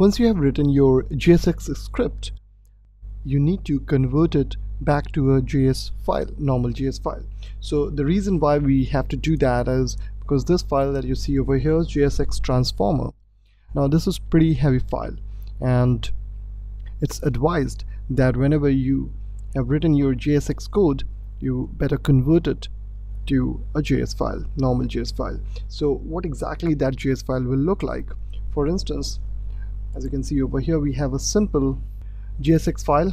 Once you have written your JSX script, you need to convert it back to a JS file, normal JS file. So the reason why we have to do that is because this file that you see over here is JSX transformer. Now this is pretty heavy file, and it's advised that whenever you have written your JSX code, you better convert it to a JS file, normal JS file. So what exactly that JS file will look like? For instance, as you can see over here, we have a simple JSX file,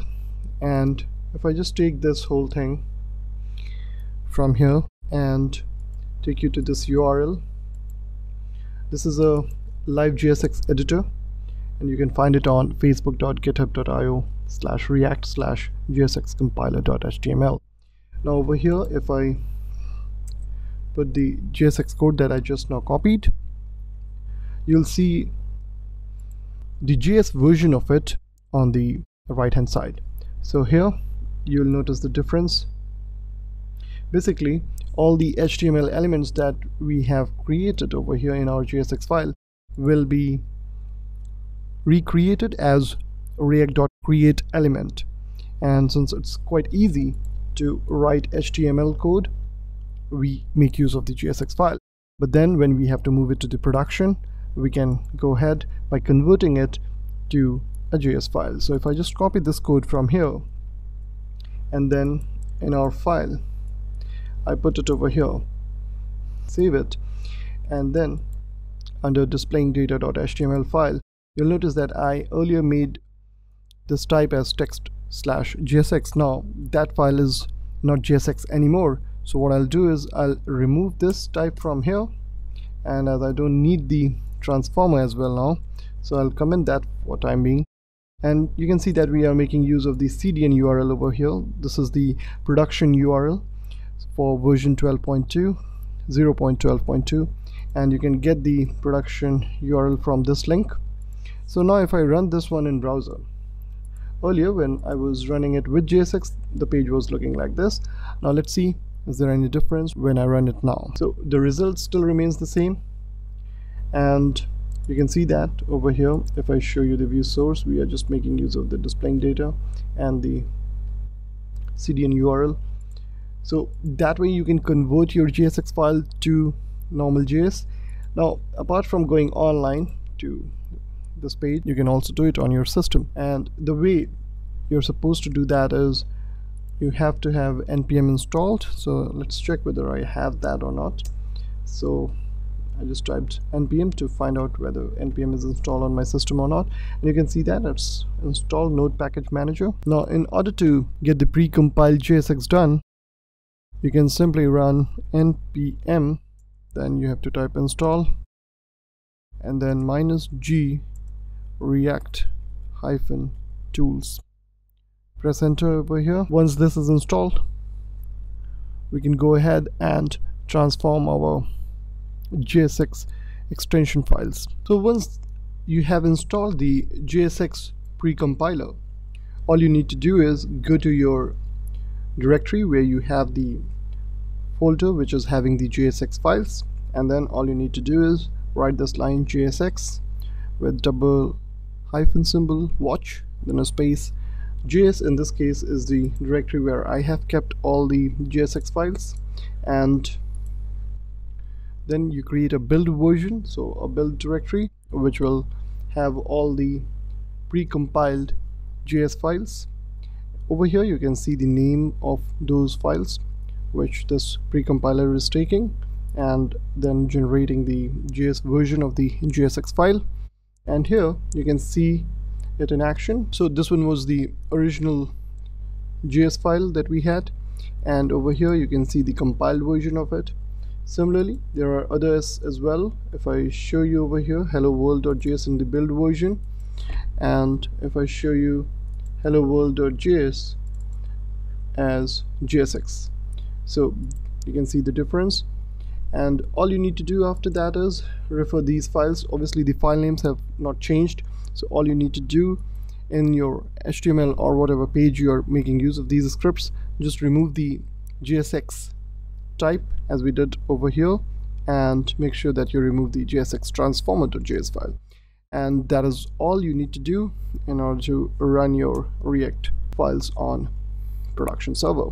and if I just take this whole thing from here and take you to this URL, this is a live JSX editor, and you can find it on facebook.github.io/react/jsxcompiler.html. Now over here, if I put the JSX code that I just now copied, you'll see the JS version of it on the right hand side. So here you'll notice the difference. Basically all the HTML elements that we have created over here in our JSX file will be recreated as React.createElement, and since it's quite easy to write HTML code, we make use of the JSX file. But then when we have to move it to the production, we can go ahead by converting it to a JS file. So if I just copy this code from here, and then in our file I put it over here, save it, and then under displaying data.html file, you'll notice that I earlier made this type as text/jsx. Now that file is not JSX anymore, so what I'll do is I'll remove this type from here, and as I don't need the transformer as well now, so I'll comment that for time being. And you can see that we are making use of the CDN URL over here. This is the production URL for version 12.2, 0.12.2, and you can get the production URL from this link. So now if I run this one in browser, earlier when I was running it with JSX, the page was looking like this. Now let's see, is there any difference when I run it now? So the result still remains the same, and you can see that over here. If I show you the view source, we are just making use of the displaying data and the CDN URL. So that way you can convert your JSX file to normal JS. Now apart from going online to this page, you can also do it on your system, and the way you're supposed to do that is you have to have npm installed. So let's check whether I have that or not. So I just typed npm to find out whether npm is installed on my system or not, and you can see that it's installed node package manager. Now in order to get the pre-compiled JSX done, you can simply run npm, then you have to type install and then -g react-tools, press enter over here. Once this is installed, we can go ahead and transform our JSX extension files. So once you have installed the JSX pre-compiler, all you need to do is go to your directory where you have the folder which is having the JSX files, and then all you need to do is write this line JSX with # watch, then a space. JS in this case is the directory where I have kept all the JSX files, and then you create a build version, so a build directory which will have all the pre-compiled JS files. Over here you can see the name of those files which this pre-compiler is taking, and then generating the JS version of the JSX file, and here you can see it in action. So this one was the original JS file that we had, and over here you can see the compiled version of it. Similarly, there are others as well. If I show you over here, hello world.js in the build version, and if I show you hello world.js as JSX, so you can see the difference. And all you need to do after that is refer these files. Obviously the file names have not changed, so all you need to do in your HTML or whatever page you are making use of these scripts, just remove the JSX type as we did over here, and make sure that you remove the JSX transformer.js file, and that is all you need to do in order to run your React files on production server.